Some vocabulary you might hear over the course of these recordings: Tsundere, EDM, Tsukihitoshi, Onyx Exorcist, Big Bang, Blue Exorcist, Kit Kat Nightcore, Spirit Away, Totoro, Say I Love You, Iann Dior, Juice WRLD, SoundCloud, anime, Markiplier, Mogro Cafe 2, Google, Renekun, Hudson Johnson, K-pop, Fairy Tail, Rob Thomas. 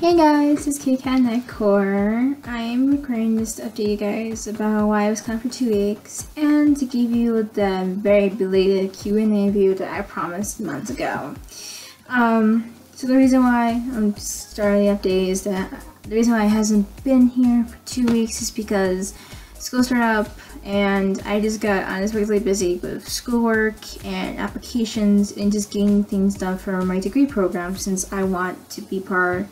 Hey guys, it's Kit Kat Nightcore. I'm recording this to update you guys about why I was gone for 2 weeks and to give you the very belated Q&A video that I promised months ago. So the reason why I'm starting the update is that the reason why I hasn't been here for 2 weeks is because school started up and I just got unexpectedly busy with schoolwork and applications and just getting things done for my degree program, since I want to be part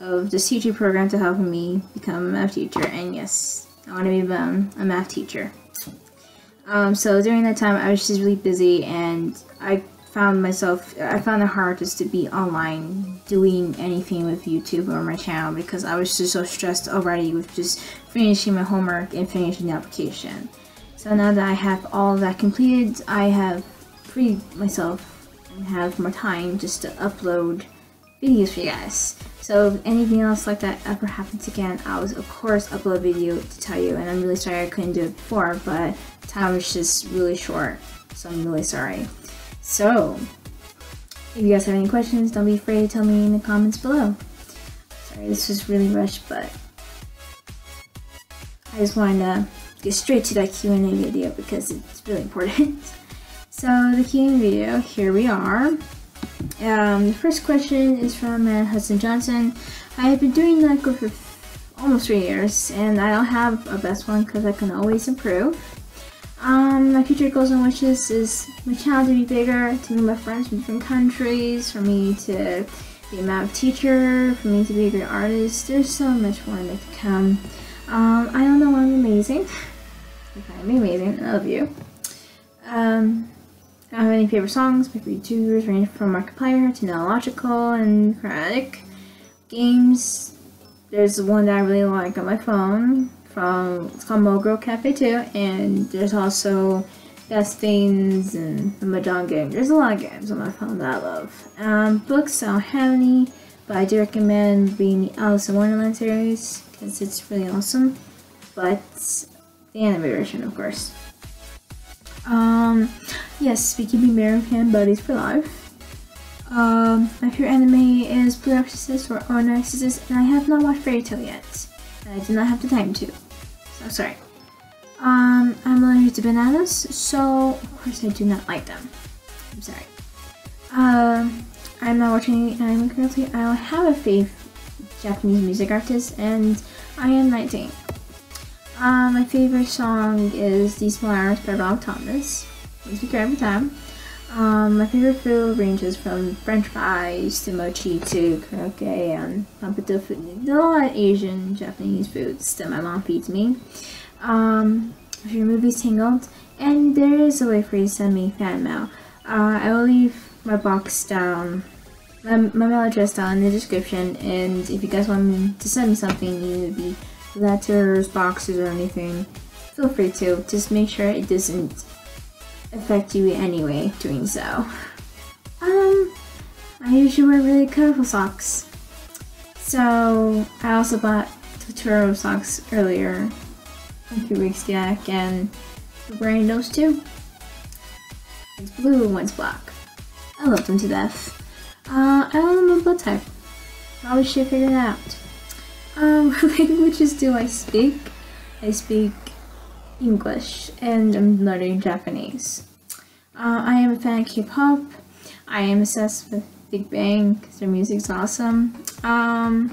of this teaching program to help me become a math teacher. And yes, I want to be a math teacher. So during that time I was just really busy and I found it hard just to be online doing anything with YouTube or my channel, because I was just so stressed already with just finishing my homework and finishing the application. So now that I have all that completed, I have freed myself and have more time just to upload videos for you guys. So if anything else like that ever happens again, I will of course upload a video to tell you, and I'm really sorry I couldn't do it before, but time was just really short, so I'm really sorry. So, if you guys have any questions, don't be afraid to tell me in the comments below. Sorry, this was really rushed, but I just wanted to get straight to that Q&A video because it's really important. So, the Q&A video, here we are. The first question is from Hudson Johnson. I have been doing Nightcore for almost 3 years, and I don't have a best one because I can always improve. My future goals and wishes is my channel to be bigger, to meet my friends from different countries, for me to be a math teacher, for me to be a great artist. There's so much more to come. I don't know why I'm amazing. You find me amazing, I love you. I don't have any favorite songs. My favorite YouTubers range from Markiplier to Neological and Chromatic. Games, there's one that I really like on my phone. It's called Mogro Cafe 2, and there's also Best Things and the Mahjong game. There's a lot of games on my phone that I love. Books, I don't have any, but I do recommend reading the Alice in Wonderland series because it's really awesome, but the anime version, of course. Yes, we can be married and buddies for life. My favorite anime is Blue Exorcist or Onyx Exorcist, and I have not watched Fairy Tail yet. I did not have the time to. So sorry. I'm allergic to bananas, so of course I do not like them. I'm sorry. I'm not watching any anime currently. I don't have a fave Japanese music artist, and I am 19. My favorite song is These Small Hours by Rob Thomas. Makes me cry every time. My favorite food ranges from french fries to mochi to karaoke and pampato food. There are a lot of Asian, Japanese foods that my mom feeds me. If your movie's Tangled, and there is a way for you to send me fan mail. I will leave my box down, my mail address down in the description, and if you guys want me to send me something, either be letters, boxes, or anything, feel free to. Just make sure it doesn't affect you anyway doing so. I usually wear really colorful socks, so I also bought Totoro socks earlier a few weeks back, and I'm wearing those too. One's blue and one's black. I love them to death. I don't know my blood type. Probably should figure it out. What languages do I speak? I speak English, and I'm learning Japanese. I am a fan of K-pop. I am obsessed with Big Bang because their music's awesome. I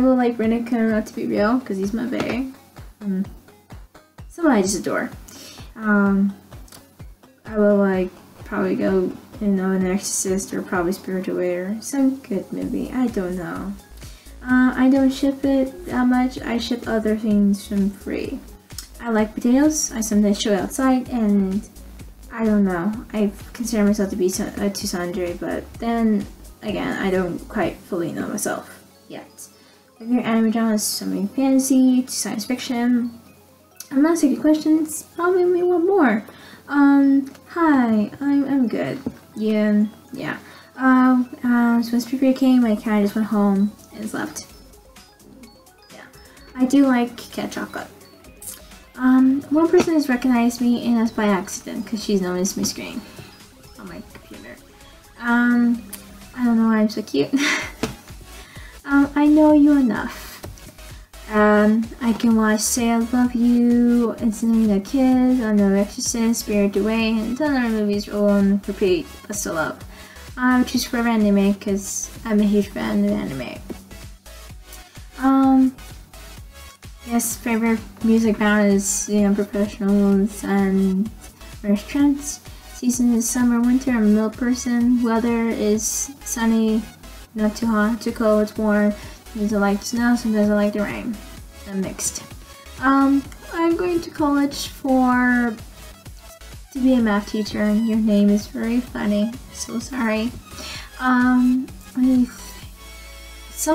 will like Renekun, Not To Be Real, because he's my bae. Someone I just adore. I will like probably go and know an Exorcist or probably Spirit Away or some good movie. I don't know. I don't ship it that much. I ship other things from free. I like potatoes. I sometimes show outside, and I don't know. I consider myself to be a tsundere, but then again, I don't quite fully know myself yet. If your anime genre is something fantasy to science fiction, I'm not taking questions. Probably we want more. Hi, I'm good. Yeah. So when Spirit Away came, I kind of just went home and slept. Yeah, I do like cat chocolate. One person has recognized me, and that's by accident because she's noticed my screen on my computer. I don't know why I'm so cute. I know you enough. I can watch Say I Love You, It's the Kid, Onyx Exorcist, Spirit Away, and ton other movies on repeat, but still love. I'll choose for anime because I'm a huge fan of anime. Yes, favorite music band is, you know, Professionals and British Trance. Season is summer, winter, I'm a middle person. Weather is sunny, not too hot, too cold, it's warm. Sometimes I like the snow, sometimes I like the rain. I'm mixed. I'm going to college to be a math teacher, and your name is very funny. So sorry. Some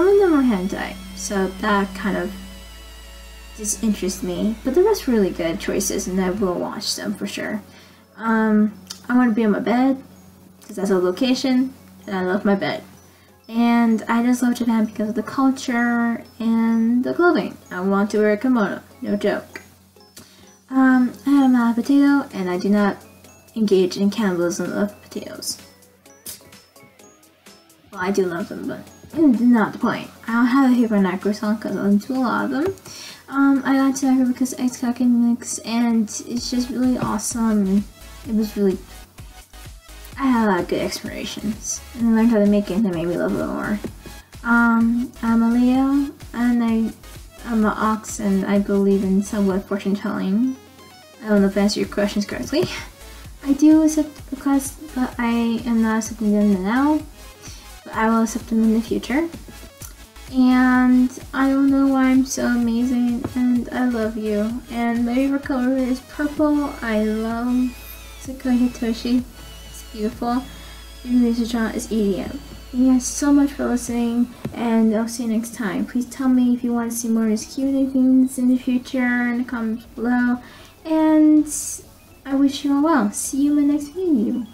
of them are hentai, so that kind of disinterests me. But the rest are really good choices, and I will watch them for sure. I want to be on my bed, because that's a location, and I love my bed. And I just love Japan because of the culture and the clothing. I want to wear a kimono, no joke. I am not a potato, and I do not engage in cannibalism of potatoes. Well, I do love them, but not the point. I don't have a favorite Nightcore song because I listen to a lot of them. I got to Nightcore because X-Cock and Mix, and it's just really awesome. It was really... I had a lot of good explanations, and I learned how to make it, and it made me love it more. I'm a Leo, and I'm an ox, and I believe in somewhat fortune telling. I don't know if I answered your questions correctly. I do accept requests, but I am not accepting them now. But I will accept them in the future. And I don't know why I'm so amazing, and I love you. And my favorite color is purple. I love Tsukihitoshi. It's beautiful. The music genre is EDM. Thank you guys so much for listening, and I'll see you next time. Please tell me if you want to see more of these Q&A things in the future in the comments below, and I wish you all well. See you in my next video.